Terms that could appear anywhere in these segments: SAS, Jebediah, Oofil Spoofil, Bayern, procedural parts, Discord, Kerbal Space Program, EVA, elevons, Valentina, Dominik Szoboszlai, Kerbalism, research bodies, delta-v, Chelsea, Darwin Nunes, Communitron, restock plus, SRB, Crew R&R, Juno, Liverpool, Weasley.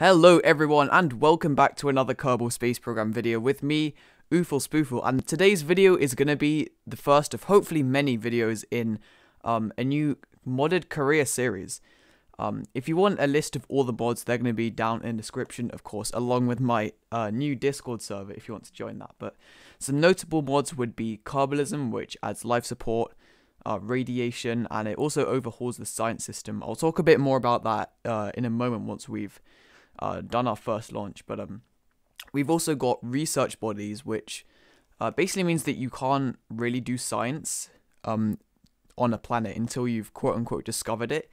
Hello everyone and welcome back to another Kerbal Space Program video with me, Oofil Spoofil, and today's video is going to be the first of hopefully many videos in a new modded career series. If you want a list of all the mods, they're going to be down in the description, of course, along with my new Discord server if you want to join that. But some notable mods would be Kerbalism, which adds life support, radiation, and it also overhauls the science system. I'll talk a bit more about that in a moment once we've done our first launch, but we've also got research bodies, which basically means that you can't really do science on a planet until you've quote-unquote discovered it.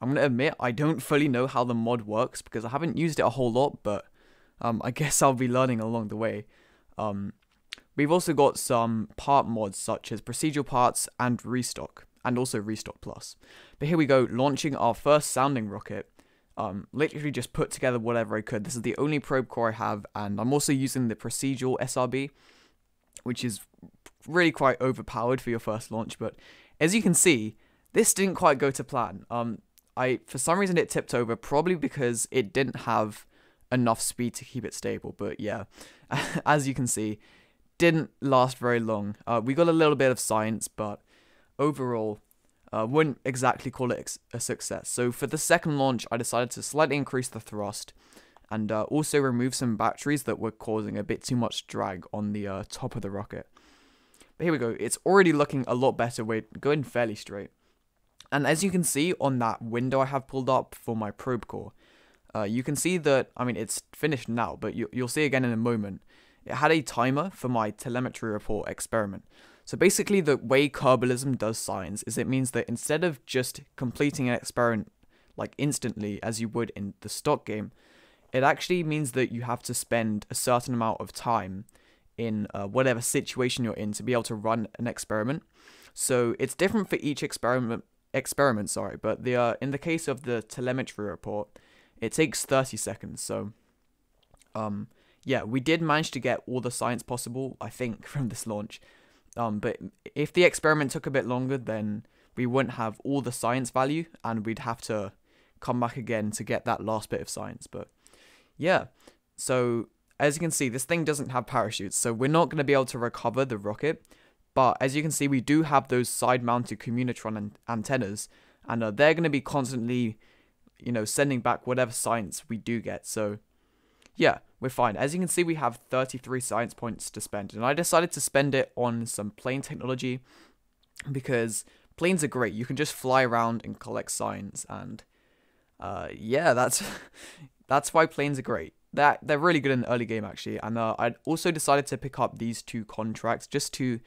I'm going to admit I don't fully know how the mod works because I haven't used it a whole lot, but I guess I'll be learning along the way. We've also got some part mods such as procedural parts and restock, and also restock plus. But here we go, launching our first sounding rocket. Literally just put together whatever I could. This is the only probe core I have, and I'm also using the procedural SRB, which is really quite overpowered for your first launch. But as you can see, this didn't quite go to plan. For some reason it tipped over, probably because it didn't have enough speed to keep it stable. But yeah, as you can see, didn't last very long. We got a little bit of science, but overall, wouldn't exactly call it a success. So for the second launch, I decided to slightly increase the thrust and also remove some batteries that were causing a bit too much drag on the top of the rocket. But here we go. It's already looking a lot better. We're going fairly straight. And as you can see on that window I have pulled up for my probe core, you can see that, I mean, it's finished now, but you'll see again in a moment. It had a timer for my telemetry report experiment. So basically the way Kerbalism does science is it means that instead of just completing an experiment like instantly as you would in the stock game, it actually means that you have to spend a certain amount of time in whatever situation you're in to be able to run an experiment. So it's different for each experiment, but in the case of the telemetry report, it takes 30 seconds. So yeah, we did manage to get all the science possible, I think, from this launch. But if the experiment took a bit longer, then we wouldn't have all the science value and we'd have to come back again to get that last bit of science. But yeah, so as you can see, this thing doesn't have parachutes, so we're not going to be able to recover the rocket. But as you can see, we do have those side-mounted Communitron antennas, and they're going to be constantly, you know, sending back whatever science we do get. So yeah, we're fine. As you can see, we have 33 science points to spend, and I decided to spend it on some plane technology because planes are great. You can just fly around and collect science, and yeah, that's why planes are great. They're really good in the early game, actually. And I also decided to pick up these two contracts just to,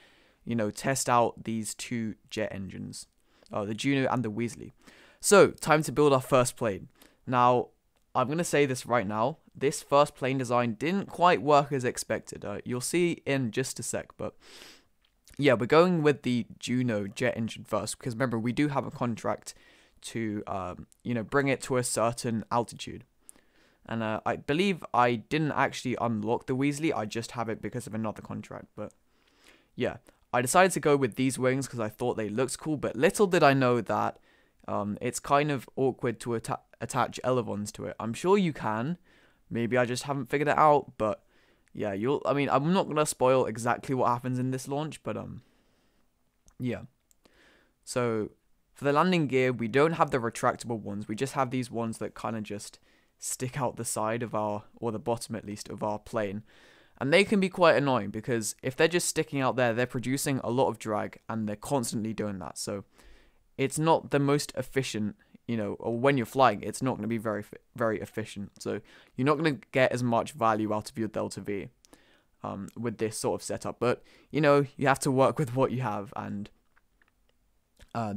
you know, test out these two jet engines, the Juno and the Weasley. So time to build our first plane. Now, I'm going to say this right now, this first plane design didn't quite work as expected. You'll see in just a sec, but yeah, we're going with the Juno jet engine first, because remember, we do have a contract to, you know, bring it to a certain altitude. And I believe I didn't actually unlock the Weasley, I just have it because of another contract, but yeah. I decided to go with these wings because I thought they looked cool, but little did I know that it's kind of awkward to attach elevons to it. I'm sure you can, maybe I just haven't figured it out, but yeah, I mean, I'm not going to spoil exactly what happens in this launch, but yeah. So, for the landing gear, we don't have the retractable ones, we just have these ones that kind of just stick out the side of our, or the bottom at least, of our plane. And they can be quite annoying, because if they're just sticking out there, they're producing a lot of drag, and they're constantly doing that, so it's not the most efficient, you know, or when you're flying, it's not going to be very efficient. So you're not going to get as much value out of your Delta V with this sort of setup. But, you know, you have to work with what you have, and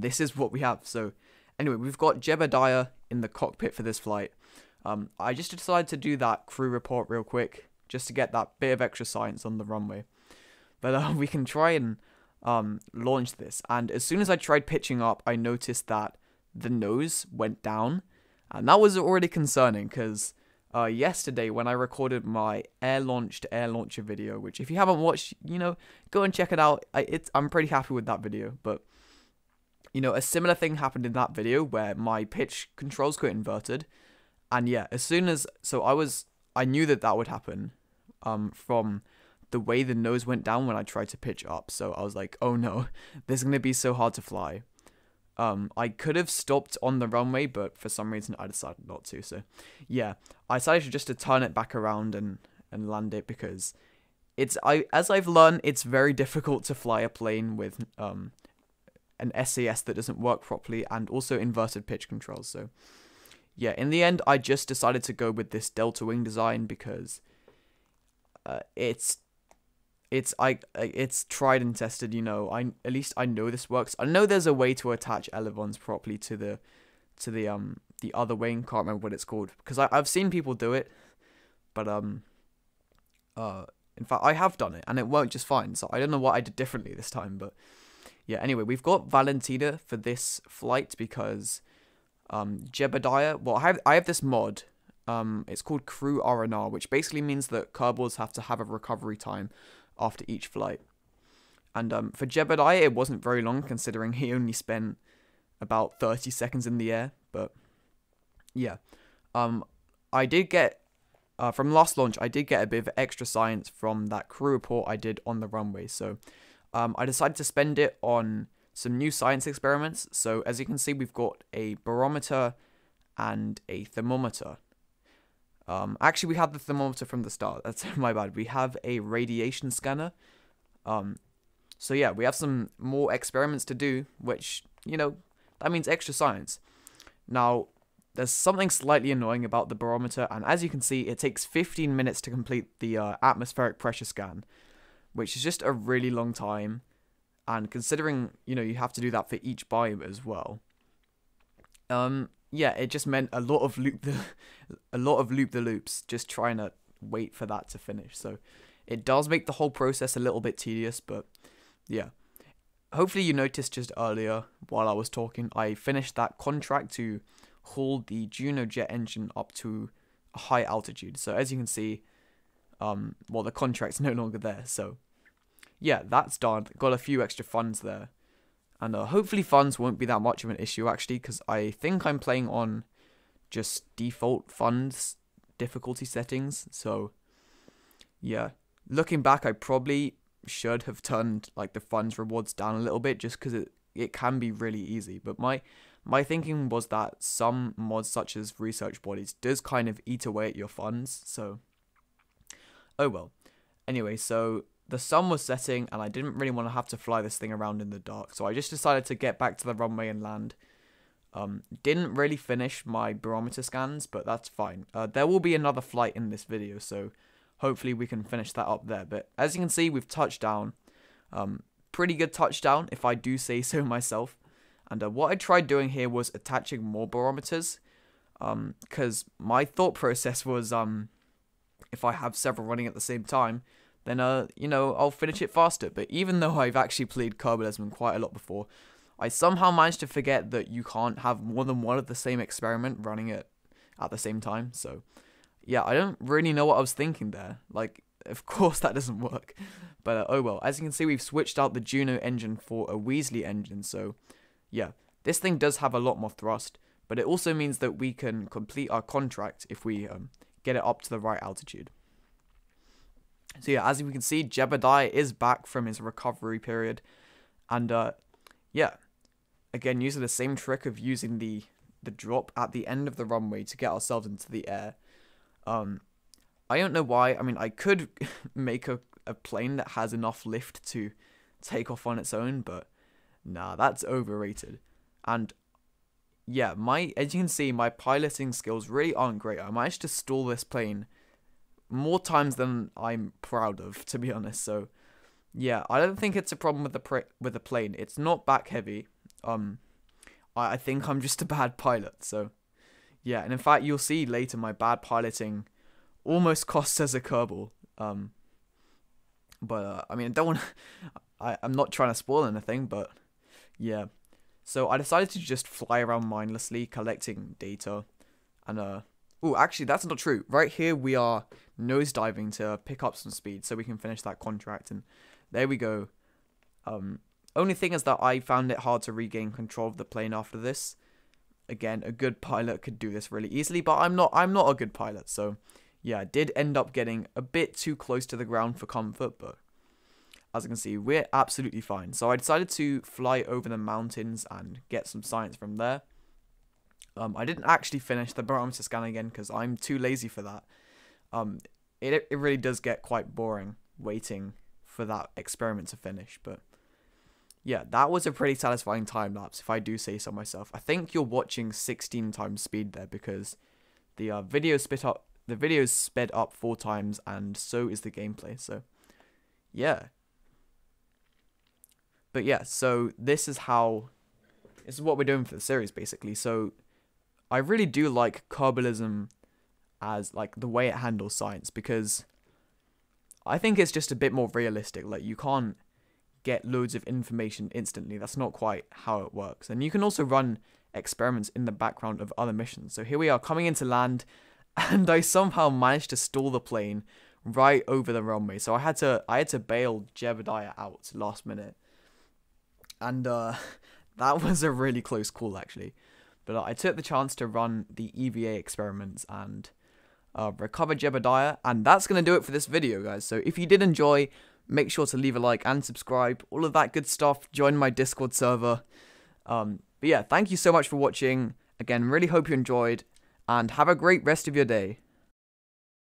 this is what we have. So anyway, we've got Jebediah in the cockpit for this flight. I just decided to do that crew report real quick, just to get that bit of extra science on the runway. But we can try and launch this, and as soon as I tried pitching up, I noticed that the nose went down, and that was already concerning because yesterday when I recorded my air launch to air launcher video, which if you haven't watched, you know, go and check it out. I'm pretty happy with that video, but you know, a similar thing happened in that video where my pitch controls got inverted, And yeah, as soon as, so I knew that that would happen from the way the nose went down when I tried to pitch up. So I was like, oh no, this is going to be so hard to fly. I could have stopped on the runway, but for some reason I decided not to. So yeah, I decided just to turn it back around and land it, because it's, as I've learned, it's very difficult to fly a plane with an SAS that doesn't work properly, and also inverted pitch controls. So yeah, in the end, I just decided to go with this delta wing design because it's tried and tested. You know, at least I know this works. I know there's a way to attach elevons properly to the other wing. Can't remember what it's called, because I've seen people do it, but in fact I have done it and it worked just fine. So I don't know what I did differently this time, but yeah. Anyway, we've got Valentina for this flight because Jebediah, well, I have this mod, it's called Crew R&R, which basically means that Kerbals have to have a recovery time after each flight. And for Jebediah, it wasn't very long, considering he only spent about 30 seconds in the air. But yeah, I did get, from last launch, I did get a bit of extra science from that crew report I did on the runway. So I decided to spend it on some new science experiments. So as you can see, we've got a barometer and a thermometer. Actually, we had the thermometer from the start. That's my bad. We have a radiation scanner. So yeah, we have some more experiments to do, which, you know, that means extra science. Now, there's something slightly annoying about the barometer, and as you can see, it takes 15 minutes to complete the atmospheric pressure scan, which is just a really long time. And considering, you know, you have to do that for each biome as well. Yeah, it just meant a lot of loop-the-loops, just trying to wait for that to finish. So it does make the whole process a little bit tedious, but yeah. Hopefully you noticed just earlier while I was talking, I finished that contract to haul the Juno jet engine up to a high altitude. So as you can see, well, the contract's no longer there, so yeah, that's done. Got a few extra funds there. And hopefully funds won't be that much of an issue, actually, because I think I'm playing on just default funds difficulty settings. So yeah, looking back, I probably should have turned like the funds rewards down a little bit, just because it can be really easy. But my thinking was that some mods such as research bodies does kind of eat away at your funds. So oh well. Anyway, so the sun was setting, and I didn't really want to have to fly this thing around in the dark, so I just decided to get back to the runway and land. Didn't really finish my barometer scans, but that's fine. There will be another flight in this video, so hopefully we can finish that up there. But as you can see, we've touched down. Pretty good touchdown, if I do say so myself. And what I tried doing here was attaching more barometers, because my thought process was, if I have several running at the same time, then, you know, I'll finish it faster. But even though I've actually played Kerbalism quite a lot before, I somehow managed to forget that you can't have more than one of the same experiment running it at the same time. So yeah, I don't really know what I was thinking there. Like, of course that doesn't work. But oh well. As you can see, we've switched out the Juno engine for a Weasley engine. So yeah, this thing does have a lot more thrust, but it also means that we can complete our contract if we get it up to the right altitude. So yeah, as we can see, Jebediah is back from his recovery period, and yeah, again, using the same trick of using the drop at the end of the runway to get ourselves into the air. I don't know why. I mean, I could make a plane that has enough lift to take off on its own, but nah, that's overrated. And yeah, as you can see, my piloting skills really aren't great. I managed to stall this plane more times than I'm proud of, to be honest. So yeah, I don't think it's a problem with the plane. It's not back heavy. I think I'm just a bad pilot. So yeah, and in fact, you'll see later my bad piloting almost costs us a Kerbal. But I mean, I don't want. I'm not trying to spoil anything, but yeah. So I decided to just fly around mindlessly, collecting data, and oh, actually, that's not true. Right here, we are nosediving to pick up some speed so we can finish that contract, and there we go. Only thing is that I found it hard to regain control of the plane after this, again, a good pilot could do this really easily, but I'm not a good pilot, so yeah, I did end up getting a bit too close to the ground for comfort, but as you can see, we're absolutely fine. So I decided to fly over the mountains and get some science from there. I didn't actually finish the barometer scan again because I'm too lazy for that. It really does get quite boring waiting for that experiment to finish, but yeah, that was a pretty satisfying time lapse, if I do say so myself. I think you're watching 16 times speed there because the video's sped up 4 times, and so is the gameplay. So yeah, but yeah, so this is what we're doing for the series basically. So I really do like Kerbalism as like the way it handles science, because I think it's just a bit more realistic. Like, you can't get loads of information instantly. That's not quite how it works. And you can also run experiments in the background of other missions. So here we are coming into land, and I somehow managed to stall the plane right over the runway. So I had to bail Jebediah out last minute, and that was a really close call actually. But I took the chance to run the EVA experiments and recover Jebediah, and that's going to do it for this video, guys. So if you did enjoy, make sure to leave a like and subscribe, all of that good stuff. Join my Discord server. But yeah, thank you so much for watching. Again, really hope you enjoyed, and have a great rest of your day.